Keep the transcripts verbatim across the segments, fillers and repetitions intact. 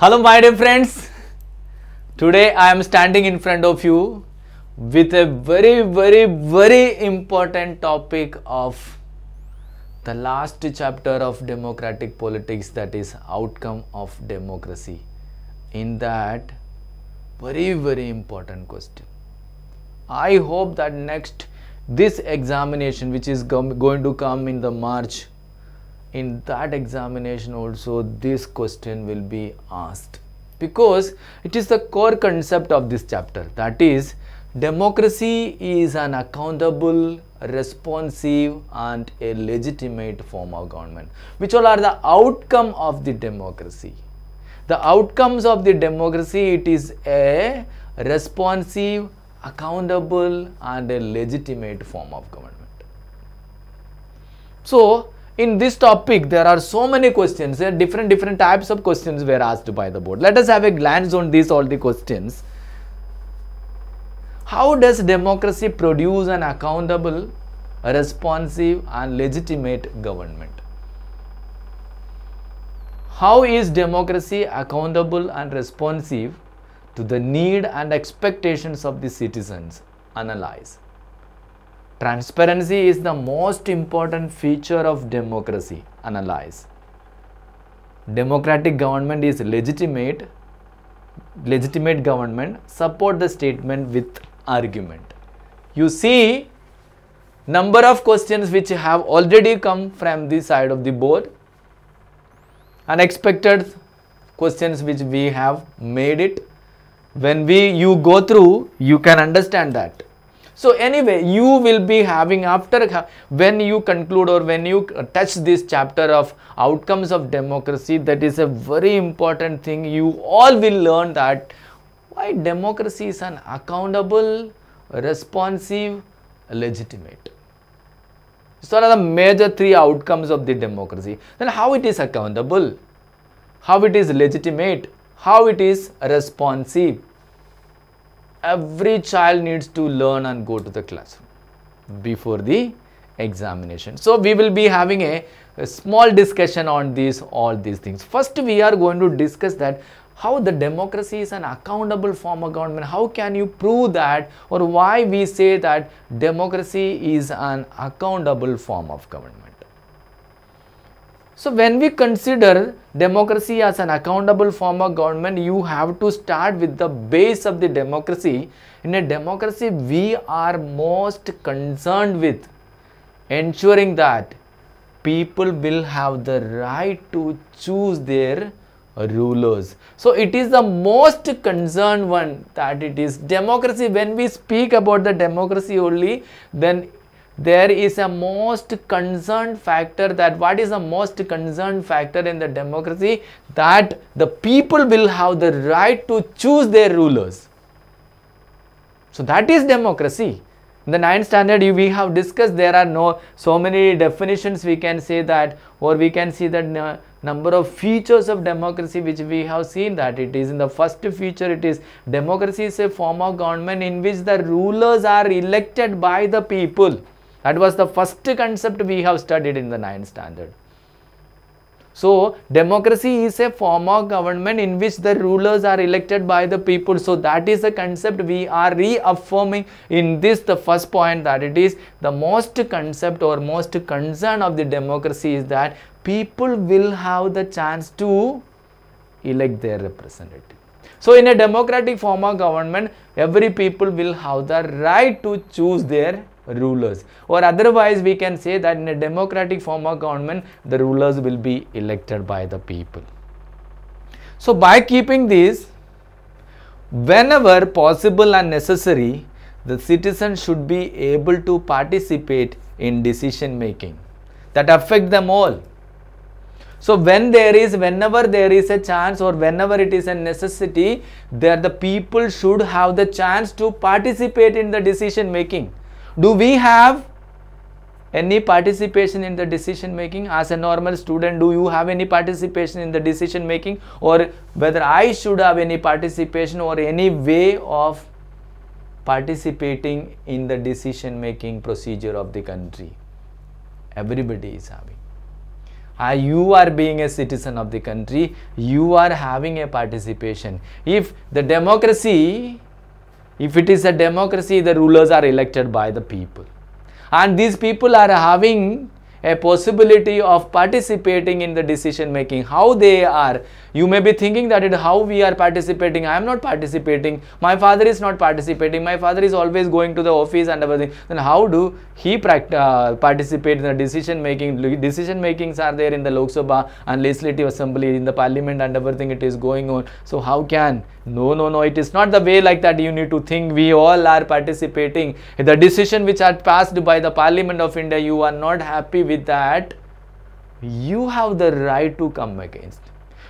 Hello my dear friends, today I am standing in front of you with a very very very important topic of the last chapter of democratic politics, that is outcome of democracy. In that very very important question, I hope that next this examination which is going to come in the March, in that examination also this question will be asked, because it is the core concept of this chapter, that is democracy is an accountable, responsive and a legitimate form of government. Which all are the outcome of the democracy? The outcomes of the democracy, it is a responsive, accountable and a legitimate form of government. So in this topic there are so many questions, and different different types of questions were asked by the board. Let us have a glance on these all the questions. How does democracy produce an accountable, responsive and legitimate government? How is democracy accountable and responsive to the need and expectations of the citizens? Analyze. Transparency is the most important feature of democracy. Analyze. Democratic government is legitimate. Legitimate government. Support the statement with argument. You see, number of questions which have already come from the side of the board. Unexpected questions which we have made it. When we you go through, you can understand that. So anyway, you will be having, after when you conclude or when you touch this chapter of outcomes of democracy, that is a very important thing. You all will learn that why democracy is an accountable, responsive, legitimate. So these are the major three outcomes of the democracy. Then how it is accountable, how it is legitimate, how it is responsive. Every child needs to learn and go to the classroom before the examination. So we will be having a, a small discussion on these all these things. First we are going to discuss that how the democracy is an accountable form of government. How can you prove that, or why we say that democracy is an accountable form of government? So when we consider democracy as an accountable form of government, you have to start with the base of the democracy. In a democracy, we are most concerned with ensuring that people will have the right to choose their rulers. So it is the most concerned one, that it is democracy. When we speak about the democracy only, then there is a most concerned factor, that what is the most concerned factor in the democracy, that the people will have the right to choose their rulers. So that is democracy. In the ninth standard we have discussed, there are no so many definitions we can say that, or we can see that number of features of democracy which we have seen, that it is in the first feature, it is democracy is a form of government in which the rulers are elected by the people. That was the first concept we have studied in the ninth standard. So democracy is a form of government in which the rulers are elected by the people. So that is a concept we are reaffirming in this, the first point, that it is the most concept or most concern of the democracy is that people will have the chance to elect their representative. So in a democratic form of government, every people will have the right to choose their rulers, or otherwise we can say that in a democratic form of government the rulers will be elected by the people. So by keeping this, whenever possible and necessary, the citizen should be able to participate in decision making that affect them all. So when there is, whenever there is a chance or whenever it is a necessity, that the people should have the chance to participate in the decision making. Do we have any participation in the decision making? As a normal student, do you have any participation in the decision making, or whether I should have any participation or any way of participating in the decision making procedure of the country? Everybody is having. Uh, you are being a citizen of the country, you are having a participation. If the democracy, if it is a democracy, the rulers are elected by the people. And these people are having a possibility of participating in the decision making. How they are, you may be thinking that it, how we are participating, I am not participating, my father is not participating, my father is always going to the office and everything. Then how do he uh, participate in the decision making? Decision makings are there in the Lok Sabha and Legislative Assembly, in the Parliament and everything it is going on. So how can? No, no, no, it is not the way like that. You need to think we all are participating. The decision which are passed by the Parliament of India, you are not happy with that, you have the right to come against.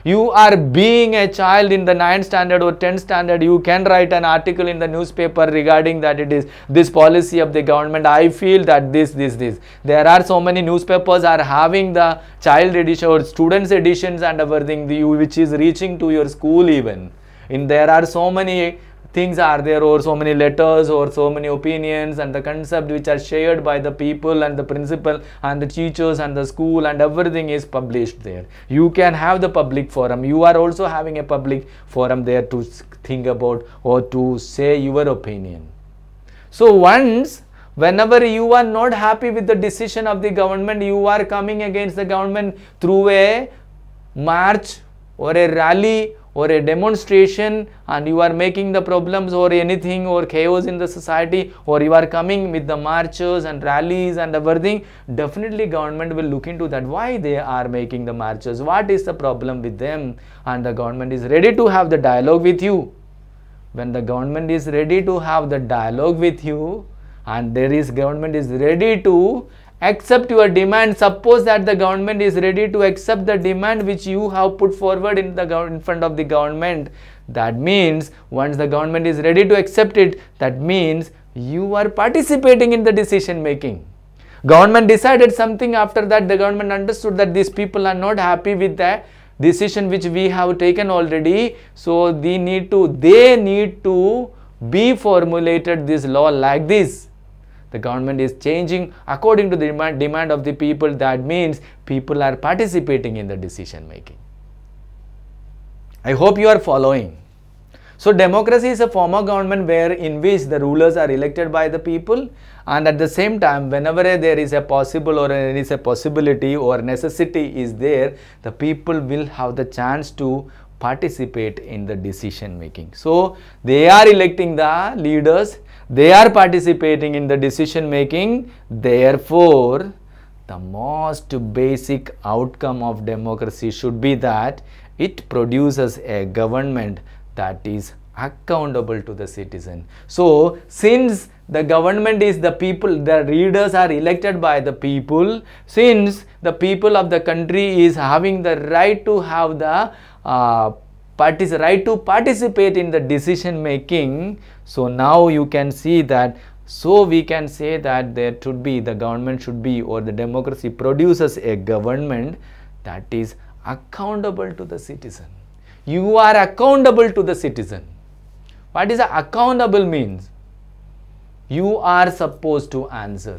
You are being a child in the ninth standard or tenth standard, you can write an article in the newspaper regarding that it is this policy of the government, I feel that this, this, this. There are so many newspapers are having the child edition or students editions and everything which is reaching to your school even. And there are so many things are there, or so many letters or so many opinions and the concept which are shared by the people and the principal and the teachers and the school, and everything is published there. You can have the public forum. You are also having a public forum there to think about or to say your opinion. So once, whenever you are not happy with the decision of the government, you are coming against the government through a march or a rally or a demonstration, and you are making the problems or anything or chaos in the society, or you are coming with the marches and rallies and everything, definitely government will look into that. Why they are making the marches? What is the problem with them? And the government is ready to have the dialogue with you. When the government is ready to have the dialogue with you, and there is government is ready to accept your demand. Suppose that the government is ready to accept the demand which you have put forward in the in front of the government. That means once the government is ready to accept it, that means you are participating in the decision making. Government decided something, after that the government understood that these people are not happy with the decision which we have taken already. So they need to, they need to be formulated this law like this. The government is changing according to the demand, demand of the people. That means people are participating in the decision making. I hope you are following. So democracy is a form of government where in which the rulers are elected by the people, and at the same time whenever there is a possible or there is a possibility or necessity is there, the people will have the chance to participate in the decision making. So they are electing the leaders, they are participating in the decision making. Therefore, the most basic outcome of democracy should be that it produces a government that is accountable to the citizen. So, since the government is the people, the leaders are elected by the people, since the people of the country is having the right to have the uh, parties, right to participate in the decision making. So now you can see that, so we can say that there should be, the government should be, or the democracy produces a government that is accountable to the citizen. You are accountable to the citizen. What is accountable means? You are supposed to answer.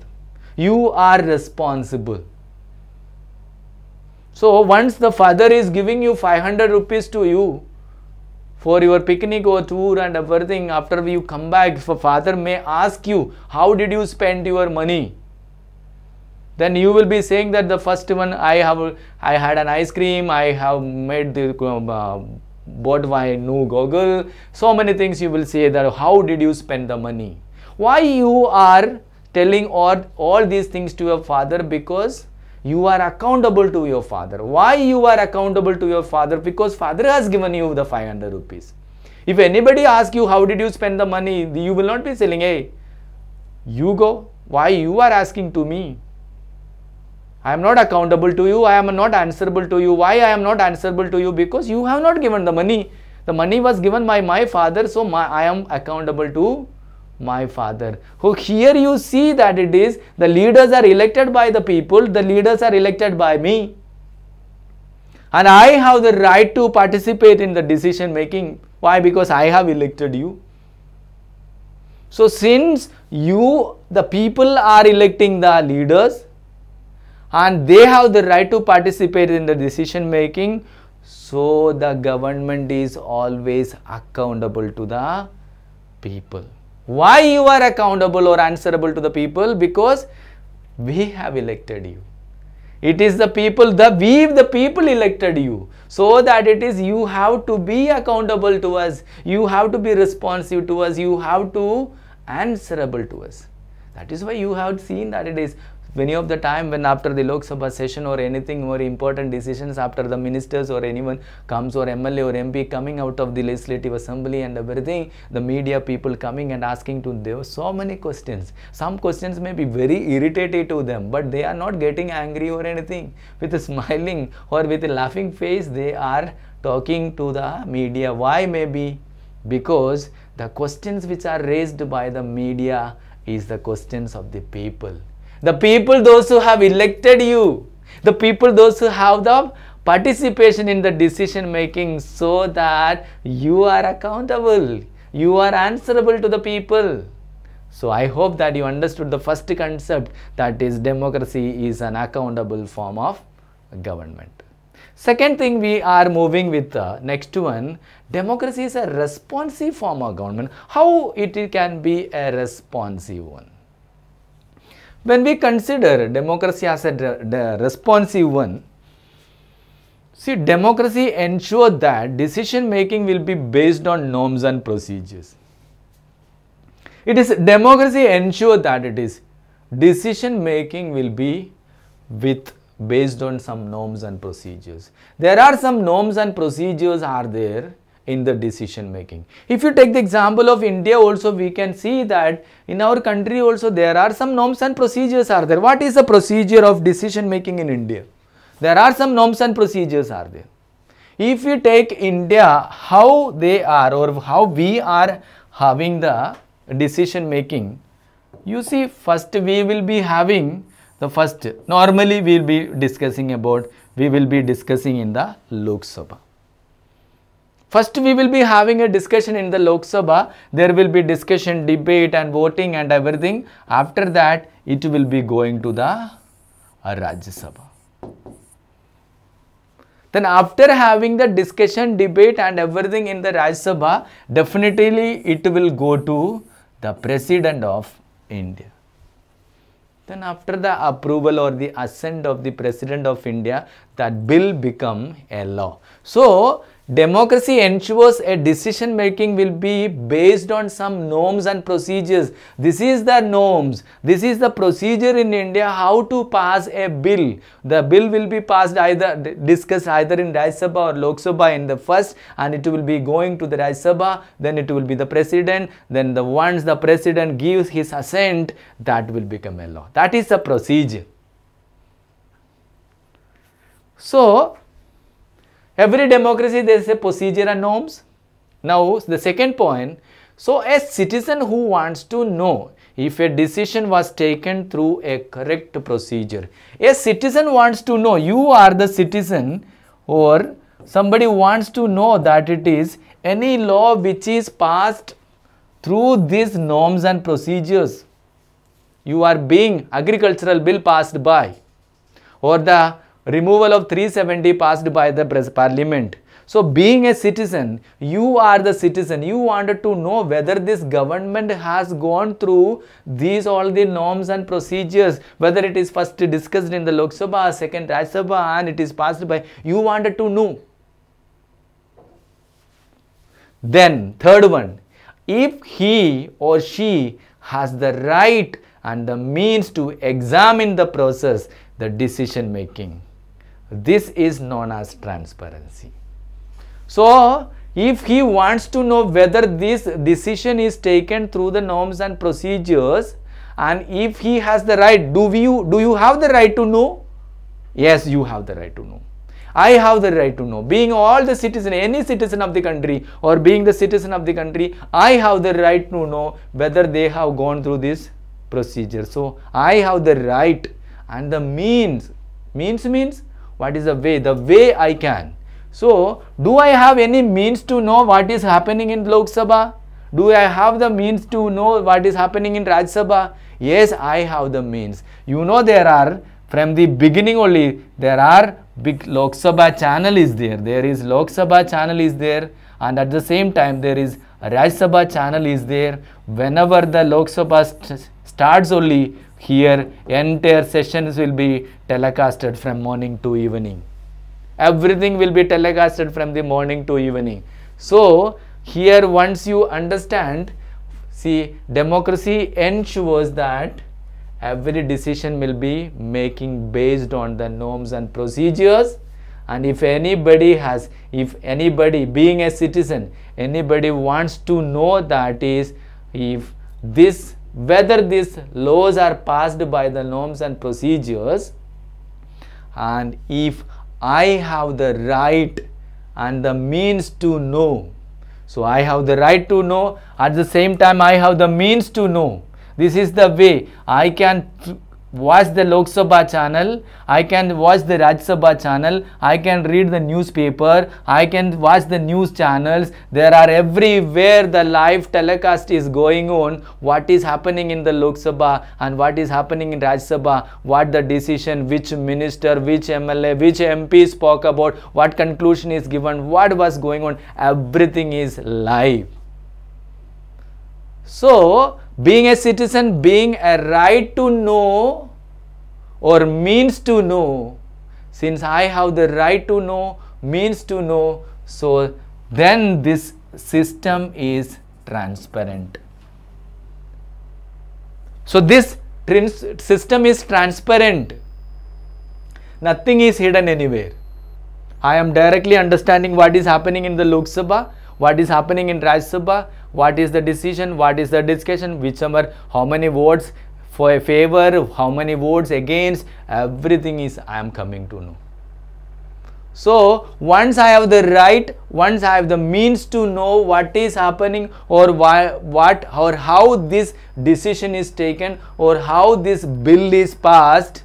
You are responsible. So once the father is giving you five hundred rupees to you for your picnic or tour and everything, after you come back, for father may ask you, how did you spend your money? Then you will be saying that the first one, I have, I had an ice cream, I have made the, uh, bought my new goggle. So many things you will say that how did you spend the money? Why you are telling all, all these things to your father? Because you are accountable to your father. Why you are accountable to your father? Because father has given you the five hundred rupees. If anybody asks you, how did you spend the money? You will not be saying, hey, you go. Why you are asking to me? I am not accountable to you. I am not answerable to you. Why I am not answerable to you? Because you have not given the money. The money was given by my father. So my, I am accountable to my father. So here you see that it is the leaders are elected by the people, the leaders are elected by me, and I have the right to participate in the decision making. Why? Because I have elected you. So since you, the people are electing the leaders, and they have the right to participate in the decision making. So the government is always accountable to the people. Why you are accountable or answerable to the people? Because we have elected you. It is the people, the we, the people elected you. So that it is you have to be accountable to us. You have to be responsive to us. You have to answerable to us. That is why you have seen that it is many of the time when after the Lok Sabha session or anything or important decisions, after the ministers or anyone comes or M L A or M P coming out of the legislative assembly and everything, the media people coming and asking to them so many questions. Some questions may be very irritating to them, but they are not getting angry or anything. With a smiling or with a laughing face, they are talking to the media. Why maybe? Because the questions which are raised by the media is the questions of the people. The people, those who have elected you, the people, those who have the participation in the decision making, so that you are accountable, you are answerable to the people. So I hope that you understood the first concept, that is democracy is an accountable form of government. Second thing, we are moving with the next one. Democracy is a responsive form of government. How it can be a responsive one? When we consider democracy as a responsive one, see, democracy ensures that decision making will be based on norms and procedures. It is democracy ensures that it is decision making will be with based on some norms and procedures. There are some norms and procedures are there in the decision making. If you take the example of India also, we can see that in our country also there are some norms and procedures are there. What is the procedure of decision making in India? There are some norms and procedures are there. If you take India, how they are or how we are having the decision making, you see, first we will be having the first, normally we will be discussing about, we will be discussing in the Lok Sabha. First, we will be having a discussion in the Lok Sabha. There will be discussion, debate and voting and everything. After that, it will be going to the Rajya Sabha. Then after having the discussion, debate and everything in the Rajya Sabha, definitely it will go to the President of India. Then after the approval or the assent of the President of India, that bill become a law. So, democracy ensures a decision making will be based on some norms and procedures. This is the norms, this is the procedure in India how to pass a bill. The bill will be passed either, discussed either in Rajya Sabha or Lok Sabha in the first, and it will be going to the Rajya Sabha, then it will be the President, then the once the President gives his assent, that will become a law. That is the procedure. So, every democracy there is a procedure and norms. Now the second point, so a citizen who wants to know if a decision was taken through a correct procedure. A citizen wants to know, you are the citizen or somebody wants to know that it is any law which is passed through these norms and procedures. You are being agricultural bill passed by or the removal of three seventy passed by the parliament. So being a citizen, you are the citizen, you wanted to know whether this government has gone through these all the norms and procedures, whether it is first discussed in the Lok Sabha, second Rajya Sabha and it is passed by, you wanted to know. Then third one, if he or she has the right and the means to examine the process, the decision making. This is known as transparency. So, if he wants to know whether this decision is taken through the norms and procedures, and if he has the right, do you, do you have the right to know? Yes, you have the right to know. I have the right to know. Being all the citizen, any citizen of the country or being the citizen of the country, I have the right to know whether they have gone through this procedure. So, I have the right and the means, means means what is the way? The way I can. So, do I have any means to know what is happening in Lok Sabha? Do I have the means to know what is happening in Rajya Sabha? Yes, I have the means. You know there are From the beginning only there are big Lok Sabha channel is there. There is Lok Sabha channel is there, and at the same time there is Rajya Sabha channel is there. Whenever the Lok Sabha st starts only, here entire sessions will be telecasted from morning to evening. Everything will be telecasted from the morning to evening. So here once you understand, see, democracy ensures that every decision will be making based on the norms and procedures, and if anybody has if anybody being a citizen, anybody wants to know, that is, if this whether these laws are passed by the norms and procedures, and if I have the right and the means to know. So I have the right to know, at the same time I have the means to know. This is the way I can watch the Lok Sabha channel, I can watch the Rajya Sabha channel, I can read the newspaper, I can watch the news channels. There are everywhere the live telecast is going on, what is happening in the Lok Sabha and what is happening in Rajya Sabha, what the decision, which minister, which M L A, which M P spoke about, what conclusion is given, what was going on, everything is live. So being a citizen, being a right to know or means to know, since I have the right to know, means to know, so then this system is transparent. So this system is transparent. Nothing is hidden anywhere. I am directly understanding what is happening in the Lok Sabha, what is happening in Rajya Sabha, what is the decision, what is the discussion, which are how many votes for a favor, how many votes against, everything is I am coming to know. So once I have the right, once I have the means to know what is happening, or why, what or how this decision is taken, or how this bill is passed,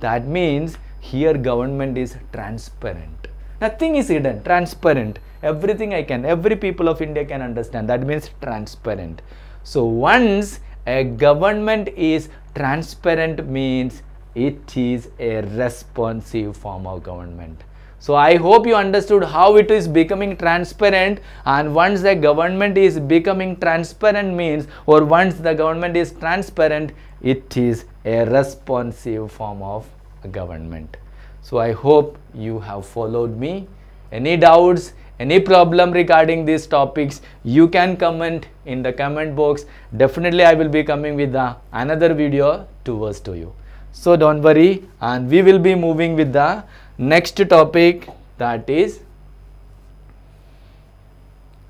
that means here government is transparent. Nothing is hidden, transparent. Everything I can, every people of India can understand. That means transparent. So once a government is transparent, means it is a responsive form of government. So I hope you understood how it is becoming transparent, and once the government is becoming transparent means, or once the government is transparent, it is a responsive form of government. So I hope you have followed me. Any doubts? Any problem regarding these topics, you can comment in the comment box. Definitely I will be coming with the another video towards to you. So don't worry, and we will be moving with the next topic, that is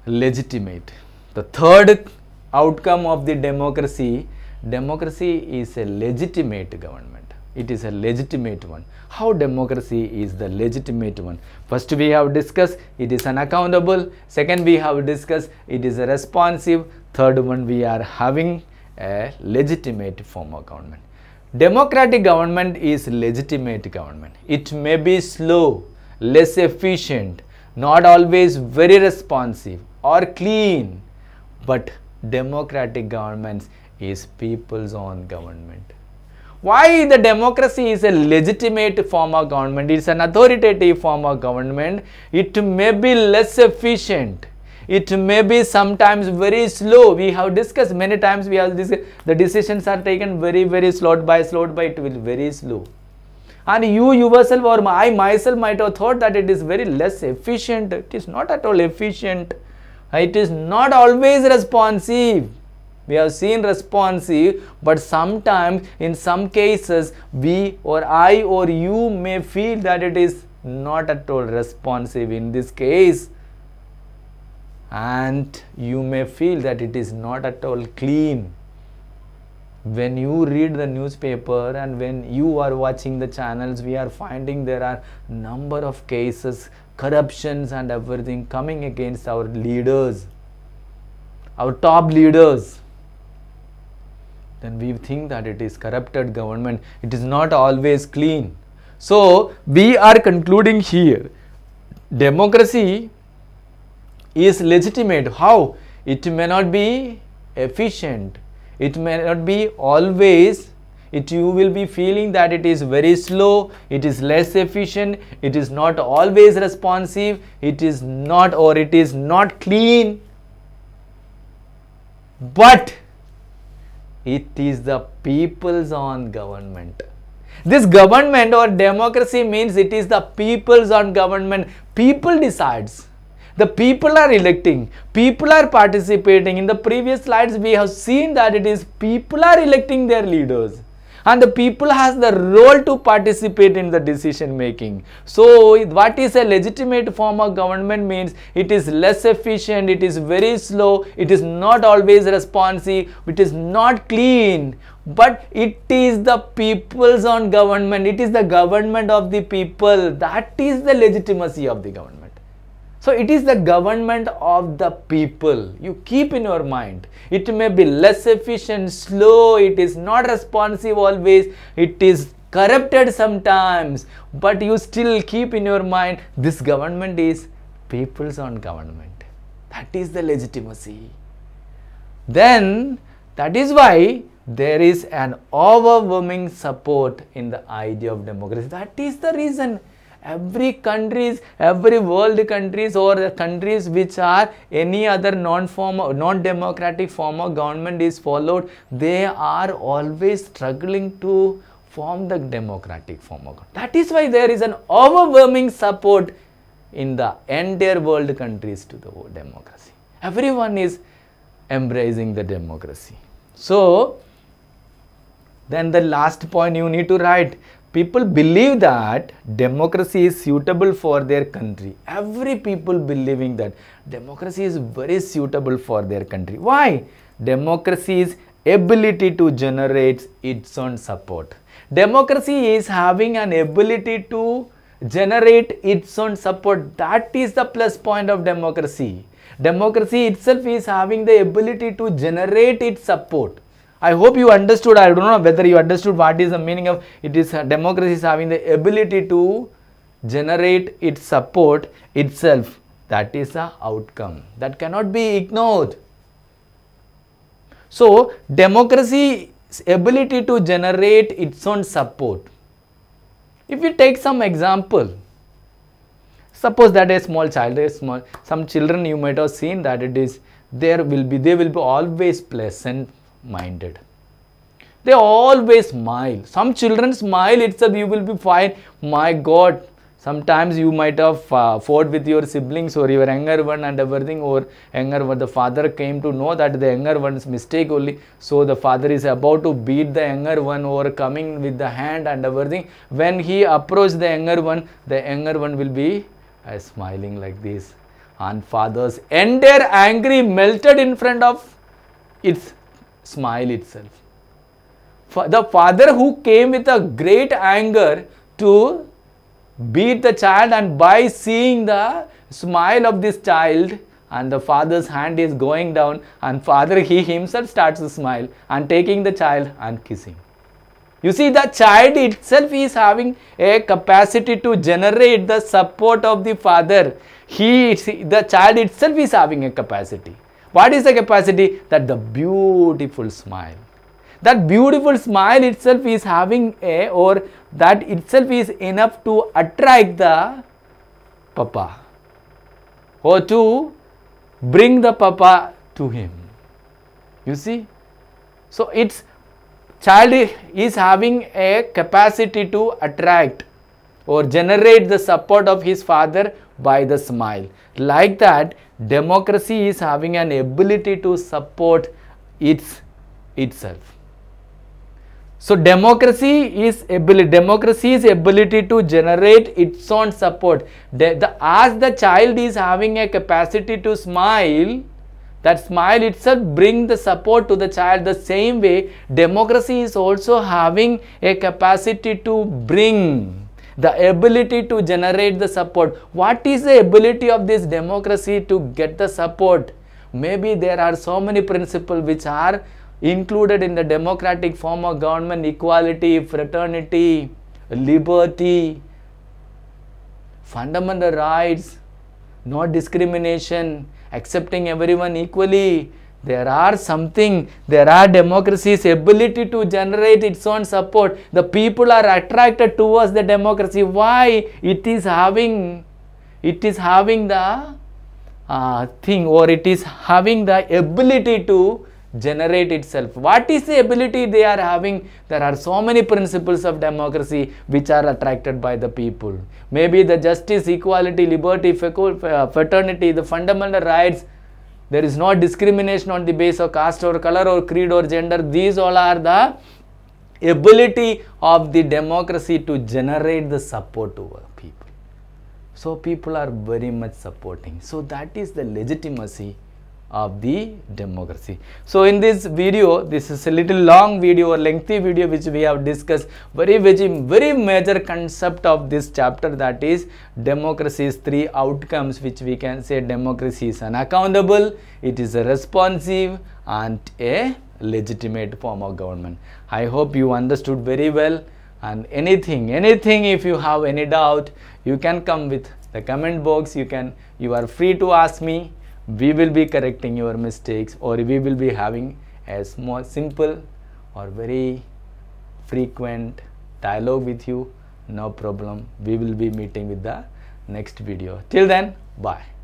legitimate. The third outcome of the democracy, democracy is a legitimate government. It is a legitimate one. How democracy is the legitimate one? First we have discussed it is an accountable. Second we have discussed it is a responsive. Third one we are having a legitimate form of government. Democratic government is legitimate government. It may be slow, less efficient, not always very responsive or clean. But democratic governments is people's own government. Why the democracy is a legitimate form of government, it is an authoritative form of government, it may be less efficient, it may be sometimes very slow. We have discussed many times, we have discussed, the decisions are taken very, very slowed by, slowed by, it will be very slow. And you yourself or I myself might have thought that it is very less efficient, it is not at all efficient, it is not always responsive. We have seen responsive, but sometimes in some cases we or I or you may feel that it is not at all responsive in this case, and you may feel that it is not at all clean. When you read the newspaper and when you are watching the channels, we are finding there are number of cases, corruptions and everything coming against our leaders, our top leaders. Then we think that it is corrupted government, it is not always clean. So we are concluding here, democracy is legitimate. How? It may not be efficient, it may not be always, it you will be feeling that it is very slow, it is less efficient, it is not always responsive, it is not or it is not clean. But it is the people's own government. This government or democracy means it is the people's own government. People decides. The people are electing, people are participating. In the previous slides, we have seen that it is people are electing their leaders and the people has the role to participate in the decision making. So, what is a legitimate form of government means it is less efficient, it is very slow, it is not always responsive, it is not clean, but it is the people's own government, it is the government of the people. That is the legitimacy of the government. So it is the government of the people. You keep in your mind. It may be less efficient, slow, it is not responsive always, it is corrupted sometimes, but you still keep in your mind this government is people's own government. That is the legitimacy. Then that is why there is an overwhelming support in the idea of democracy. That is the reason. Every countries, every world countries or the countries which are any other non-form, non-democratic form of government is followed, they are always struggling to form the democratic form of government. That is why there is an overwhelming support in the entire world countries to the democracy. Everyone is embracing the democracy. So, then the last point you need to write. People believe that democracy is suitable for their country. Every people believing that democracy is very suitable for their country. Why? Democracy's ability to generate its own support. Democracy is having an ability to generate its own support. That is the plus point of democracy. Democracy itself is having the ability to generate its support. I hope you understood. I don't know whether you understood what is the meaning of it is uh, democracy is having the ability to generate its support itself. That is an outcome that cannot be ignored. So, democracy's ability to generate its own support. If we take some example, suppose that a small child, a small, some children you might have seen that it is there will be, they will be always pleasant minded. They always smile. Some children smile itself, you will be fine. My God, sometimes you might have uh, fought with your siblings or your younger one and everything, or younger one. The father came to know that the younger one's mistake only. So the father is about to beat the younger one or coming with the hand and everything. When he approached the younger one, the younger one will be uh, smiling like this. And father's entire angry melted in front of its smile itself. The father who came with a great anger to beat the child, and by seeing the smile of this child and the father's hand is going down, and father he himself starts to smile and taking the child and kissing. You see, the child itself is having a capacity to generate the support of the father. He, the child itself is having a capacity. What is the capacity? That the beautiful smile. That beautiful smile itself is having a, or that itself is enough to attract the papa or to bring the papa to him. You see? So, its child is having a capacity to attract or generate the support of his father by the smile. Like that, democracy is having an ability to support its itself. So democracy is ability democracy's ability to generate its own support. The, the as the child is having a capacity to smile, that smile itself brings the support to the child. The same way, democracy is also having a capacity to bring the ability to generate the support. What is the ability of this democracy to get the support? Maybe there are so many principles which are included in the democratic form of government: equality, fraternity, liberty, fundamental rights, no discrimination, accepting everyone equally, There are something, there are democracy's ability to generate its own support. The people are attracted towards the democracy. Why? It is having, it is having the uh, thing, or it is having the ability to generate itself. What is the ability they are having? There are so many principles of democracy which are attracted by the people. Maybe the justice, equality, liberty, fraternity, the fundamental rights. There is no discrimination on the basis of caste or color or creed or gender. These all are the ability of the democracy to generate the support over people. So people are very much supporting. So that is the legitimacy of the democracy. So in this video, this is a little long video or lengthy video which we have discussed very very very major concept of this chapter, that is democracy's three outcomes, which we can say democracy is an accountable, it is a responsive and a legitimate form of government. I hope you understood very well, and anything anything if you have any doubt, you can come with the comment box, you can you are free to ask me. We will be correcting your mistakes, or we will be having a small simple or very frequent dialogue with you. No problem. We will be meeting with the next video. Till then, bye.